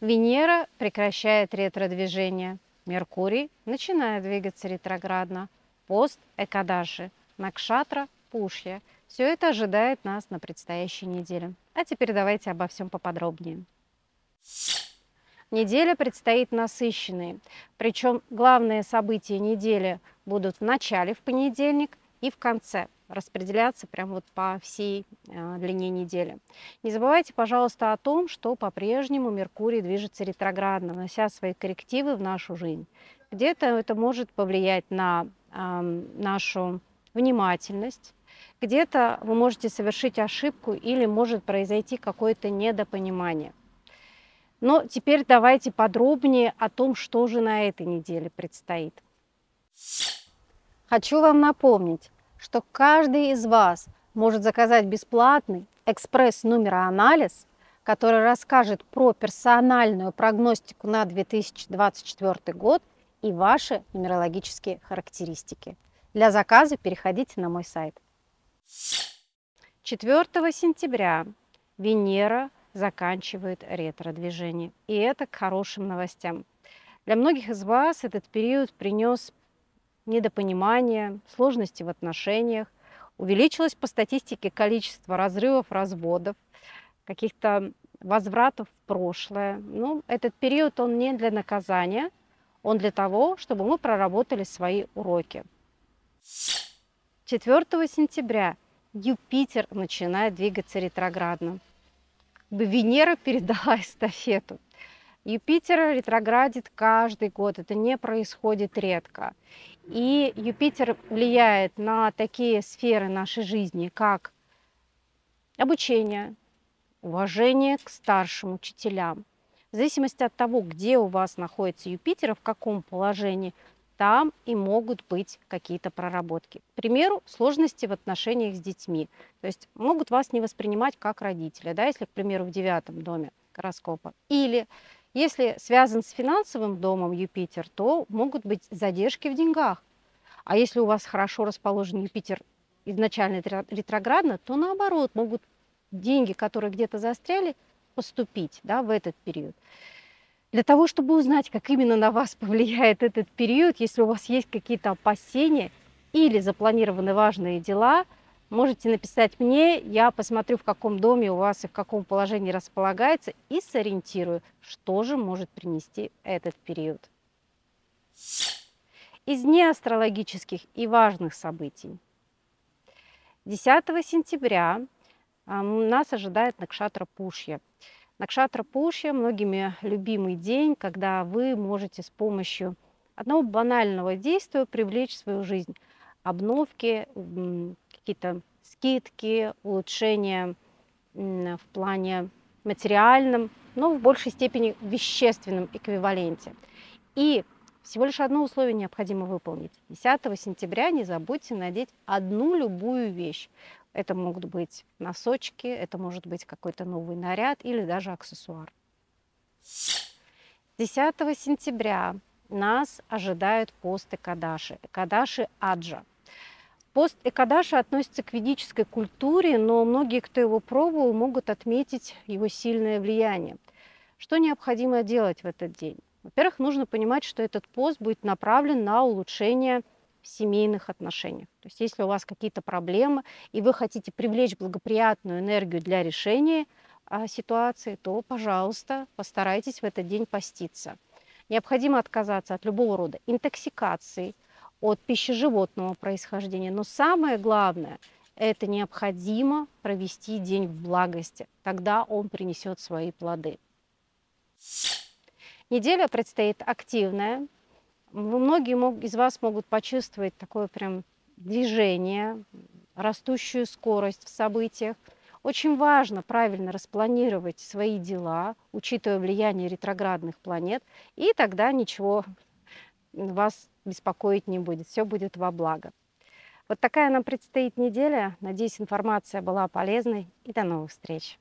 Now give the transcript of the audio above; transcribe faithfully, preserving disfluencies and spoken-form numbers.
Венера прекращает ретродвижение, Меркурий начинает двигаться ретроградно, пост Экадаши, Накшатра Пушья. Все это ожидает нас на предстоящей неделе. А теперь давайте обо всем поподробнее. Неделя предстоит насыщенной, причем главные события недели будут в начале, в понедельник, и в конце, распределяться прямо вот по всей длине недели. Не забывайте, пожалуйста, о том, что по-прежнему Меркурий движется ретроградно, внося свои коррективы в нашу жизнь. Где-то это может повлиять на э, нашу внимательность, где-то вы можете совершить ошибку или может произойти какое-то недопонимание. Но теперь давайте подробнее о том, что же на этой неделе предстоит. Хочу вам напомнить, что каждый из вас может заказать бесплатный экспресс-нумероанализ, который расскажет про персональную прогностику на две тысячи двадцать четвёртый год и ваши нумерологические характеристики. Для заказа переходите на мой сайт. четвёртого сентября Венера заканчивает ретродвижение, и это к хорошим новостям. Для многих из вас этот период принес недопонимание, сложности в отношениях, увеличилось по статистике количество разрывов, разводов, каких-то возвратов в прошлое. Но этот период, он не для наказания, он для того, чтобы мы проработали свои уроки. четвёртого сентября Юпитер начинает двигаться ретроградно. Как бы Венера передала эстафету. Юпитер ретроградит каждый год, это не происходит редко. И Юпитер влияет на такие сферы нашей жизни, как обучение, уважение к старшим учителям. В зависимости от того, где у вас находится Юпитер, в каком положении, там и могут быть какие-то проработки. К примеру, сложности в отношениях с детьми. То есть могут вас не воспринимать как родителя, да, если, к примеру, в девятом доме гороскопа. Или если связан с финансовым домом Юпитер, то могут быть задержки в деньгах. А если у вас хорошо расположен Юпитер изначально ретроградно, то наоборот могут деньги, которые где-то застряли, поступить, да, в этот период. Для того, чтобы узнать, как именно на вас повлияет этот период, если у вас есть какие-то опасения или запланированы важные дела, можете написать мне, я посмотрю, в каком доме у вас и в каком положении располагается, и сориентирую, что же может принести этот период. Из неастрологических и важных событий. десятого сентября нас ожидает Накшатра Пушья. Накшатра Пушья, многими любимый день, когда вы можете с помощью одного банального действия привлечь в свою жизнь обновки, какие-то скидки, улучшения в плане материальном, но в большей степени в вещественном эквиваленте. И всего лишь одно условие необходимо выполнить. десятого сентября не забудьте надеть одну любую вещь. Это могут быть носочки, это может быть какой-то новый наряд или даже аксессуар. десятого сентября нас ожидают пост Экадаши, Экадаши Аджа. Пост Экадаши относится к ведической культуре, но многие, кто его пробовал, могут отметить его сильное влияние. Что необходимо делать в этот день? Во-первых, нужно понимать, что этот пост будет направлен на улучшение семейных отношений. То есть если у вас какие-то проблемы, и вы хотите привлечь благоприятную энергию для решения ситуации, то, пожалуйста, постарайтесь в этот день поститься. Необходимо отказаться от любого рода интоксикации, от пищи животного происхождения. Но самое главное, это необходимо провести день в благости. Тогда он принесет свои плоды. Неделя предстоит активная. Многие из вас могут почувствовать такое прям движение, растущую скорость в событиях. Очень важно правильно распланировать свои дела, учитывая влияние ретроградных планет, и тогда ничего вас беспокоить не будет, все будет во благо. Вот такая нам предстоит неделя. Надеюсь, информация была полезной, и до новых встреч!